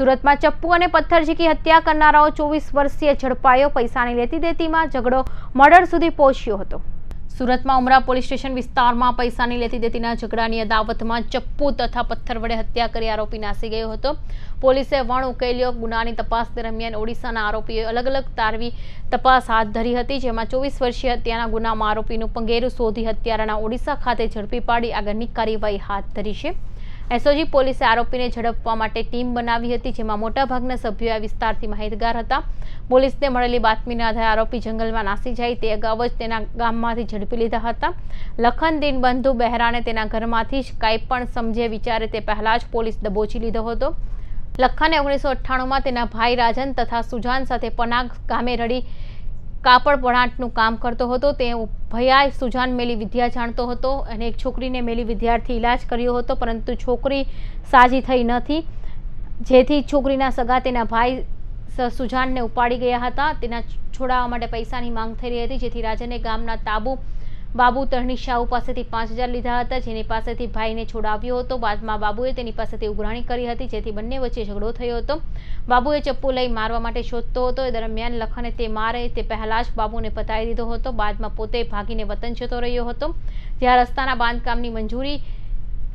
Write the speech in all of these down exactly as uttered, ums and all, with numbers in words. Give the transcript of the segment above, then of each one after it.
सूरत में चप्पू और पत्थरजी की हत्या करनाराओ चौवीस वर्षीय झड़पायो। पैसानी लेती देती में झगड़ो मर्डर सुधी पहोंच्यो हतो। सूरत में उमरा पुलिस स्टेशन विस्तार में पैसा की लेती देती झगड़ा की अदावत में चप्पू तथा पत्थर वड़े हत्या कर आरोपी नासी गयो हतो। पुलिसे वण उकेल्यो। गुना की तपास दरमियान ओडिशाना आरोपीए अलग अलग तारवी तपास हाथ धरी हती, जेमां चौवीस वर्षीय हत्याना गुना में आरोपीनु पंगेरू शोधी हत्याराना ओडिशा खाते झड़पी पाड़ी आगळनी कार्यवाही हाथ धरी छे। एसओजी पुलिसे आरोपी ने झड़पवा माटे टीम बनावी हती, जेमां मोटा भागना सभ्यो आ विस्तारथी माहितगार हता। पुलिसने मळेली बातमीना आधारे आरोपी जंगलमां नासी जाय ते अगाऊ ज तेना गाममांथी झडपी लीधा हता। लखन दीनबंधु बहेराने तेना घरमांथी ज कांई पण समझे विचारे ते पहेला ज पोलीस दबोची लीधो हतो। लखने ओगनीसो अठाणु मां तेना भाई राजन तथा सुजान साथे पनाग गामे रडी कापड़ वणाटनु काम करतो हतो। ते भैया सुजान मेली विद्या जाणतो हतो अने एक छोकरीने मेली विद्यार्थी इलाज कर्यो हतो, परंतु छोकरी साजी थई नथी, जेथी छोकरीना सगा तेना भाई सुजान ने उपाड़ी गया हता। तेना छोड़ावा माटे पैसानी मांग थई रही हती, जेथी राजने गामना ताबू बाबू तरणी शाहू पासेथी पांच हज़ार लीधा हता, जेनी पासेथी भाईने छोडाव्यो हतो। बादमां बाबूए तेनी पासेथी उघराणी करी हती, जेथी बंने वच्चे झगड़ो थयो हतो। बाबूए चप्पू लई मारवा माटे शोधतो हतो, ए दरमियान लखने ते मारे ते पहेला ज बाबूने पतावी दीधो हतो। बादमां पोते भागीने वतन जतो रह्यो हतो, ज्यां रस्ताना बांधकामनी मंजूरी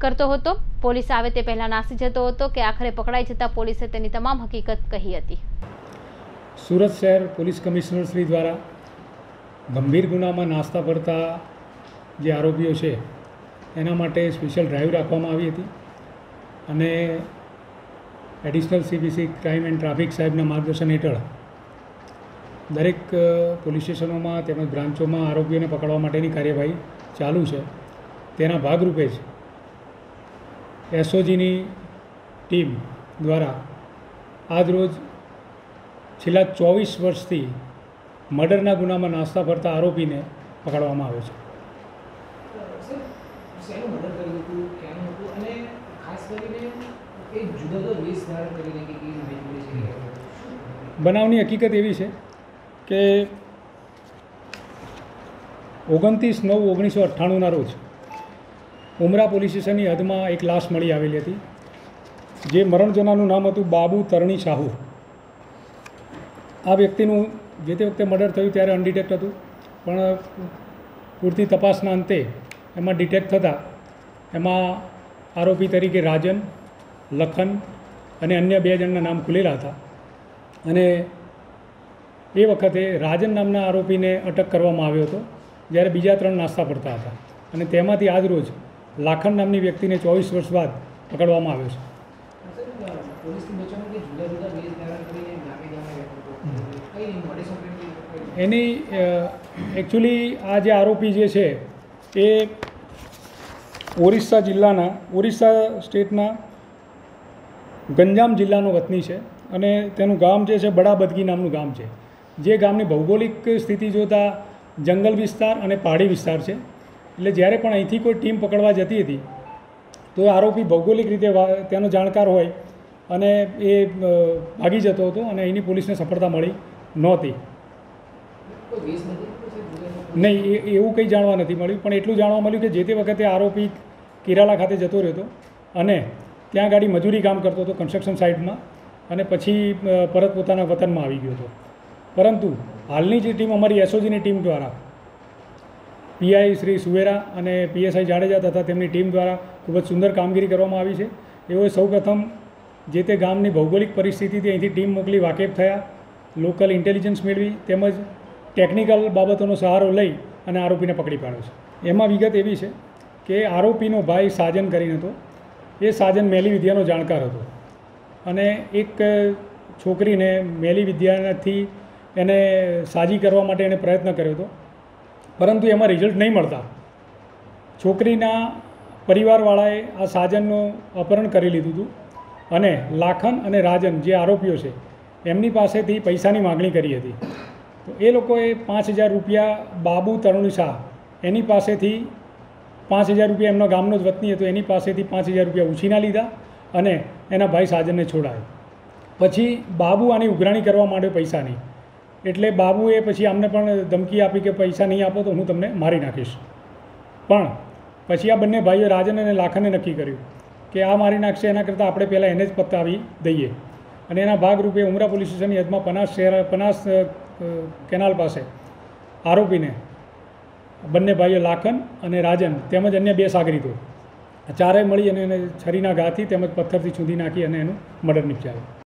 करतो हतो। पोलीस आवे ते पहेला नासी जतो हतो के आखरे पकड़ाई जता पोलीसे तेनी तमाम हकीकत कही हती। सूरत शहर पोलीस कमिश्नर श्री द्वारा ગંભીર ગુનામાં નાસ્તા પડતા જે આરોપીઓ છે એના માટે સ્પેશિયલ ડ્રાઈવ રાખવામાં આવી હતી અને additional CBC crime and traffic સાહેબના માર્ગદર્શન હેઠળ દરેક પોલીસ સ્ટેશનોમાં તેમજ બ્રાન્ચોમાં આરોપીઓને પકડવા માટેની કાર્યવાહી ચાલુ છે. તેના ભાગરૂપે જ એસઓજીની ટીમ દ્વારા આજરોજ છેલ્લા ચોવીસ વર્ષથી मर्डरना गुना में नास्ता फरता आरोपी ने पकड़वामां आव्यो छे। बनावनी हकीकत एवी छे के ओगणतीस नौ ओगनीसो अठाणु ना रोज उमरा पोलीस स्टेशननी हदमां एक लाश मळी आवेली हती, जे मरणजनानुं नाम हतुं बाबू तरणी शाहू। आ व्यक्तिनुं जे ते वखते मर्डर थयुं त्यारे अनडिटेक्ट हतुं, पण पूरती तपासना अंते एमां डिटेक्ट थता एमां आरोपी तरीके राजन, लखन अने अन्य बे जणना नाम खुलेला हता अने ए वखते राजन नामना आरोपीने अटक करवामां आव्यो हतो, ज्यारे बीजा त्रण नास्ता पड़ता हता अने तेमांथी आज रोज लाखन नामनी व्यक्तिने चौवीस वर्ष बाद पकड़वामां आव्यो छे। એની એકચ્યુઅલી આ જે આરોપી જે છે એ ઓરિસ્સા જિલ્લાના ઓરિસ્સા સ્ટેટના ગંજામ જિલ્લાનો વતની છે અને તેનું ગામ જે છે બડા બદગી નામનું ગામ છે, જે ગામની ભૌગોલિક સ્થિતિ જોતાં જંગલ વિસ્તાર અને પહાડી વિસ્તાર છે. એટલે જ્યારે પણ અહીંથી કોઈ ટીમ પકડવા જતી હતી તો આરોપી ભૌગોલિક રીતે તેનો જાણકાર હોય અને એ ભાગી જતો હતો અને અહીંની પોલીસને સફળતા મળી નહોતી. नहीं एवं कहीं जाणवा नहीं मळ्युं, पण एटलुं जाणवा मळ्युं के जे ते वखते आरोपी केराला खाते जतो रह्यो हतो अने त्यां गाड़ी मजूरी काम करतो हतो कन्स्ट्रक्शन साइट में अने पछी परत पोताना वतन में आवी गयो हतो। परंतु हालनी जे टीम अमारी एसओजीनी टीम द्वारा पीआई श्री सुवेरा अने पीएसआई जाडेजा तथा तेमनी टीम द्वारा खूब ज सुंदर कामगीरी करवामां आवी छे। एवो सौप्रथम जे ते गामनी भौगोलिक परिस्थितिथी अहींथी टीम मोकली वाकेफ थया, लोकल इंटेलिजन्स मेळवी तेमज ટેકનિકલ બાબતોનો સહારો લઈ અને આરોપીને પકડી પાડ્યો છે. એમાં વિગત એવી છે કે આરોપીનો ભાઈ સાજન કરીને હતો, એ સાજન મેલી વિદ્યાનો જાણકાર હતો અને એક છોકરીને મેલી વિદ્યાથી એને સાજી કરવા માટે એણે પ્રયત્ન કર્યો હતો, પરંતુ એમાં રિઝલ્ટ નહીં મળતા છોકરીના પરિવારવાળાએ આ સાજનનું અપહરણ કરી લીધું હતું અને લાખન અને રાજન જે આરોપીઓ છે એમની પાસેથી પૈસાની માગણી કરી હતી. तो ये लोगोए पाँच हज़ार रुपया बाबू तरुण शाह एनी पासेथी पाँच हज़ार रुपया एमना गामनो ज वतनी हतो एनी पासेथी पाँच हज़ार रुपया उछीना लीधा अने एना भाई साजनने छोड़ाया। पछी बाबू आनी उघराणी करवा मांड्यो पैसानी, एटले बाबूए पछी आमने पण धमकी आपी के पैसा नहीं आपो तो हूँ तमने मारी नाखीश। पण पछी आ बंने भाईओ राजन अने लाखने नक्की कर्युं के आ मारी नाखशे, एना करता आपणे पहेला एने ज पतावी दईए। અને એના ભાગરૂપે ઉમરા પોલીસ સ્ટેશનની હદમાં પનાસ શહેર પનાસ કેનાલ પાસે આરોપીને બંને ભાઈઓ લાખન અને રાજન તેમજ અન્ય બે સાગરીતો ચારે મળી અને એને છરીના ઘાથી તેમજ પથ્થરથી છૂંધી નાખી અને એનું મર્ડર નિપજાવ્યું.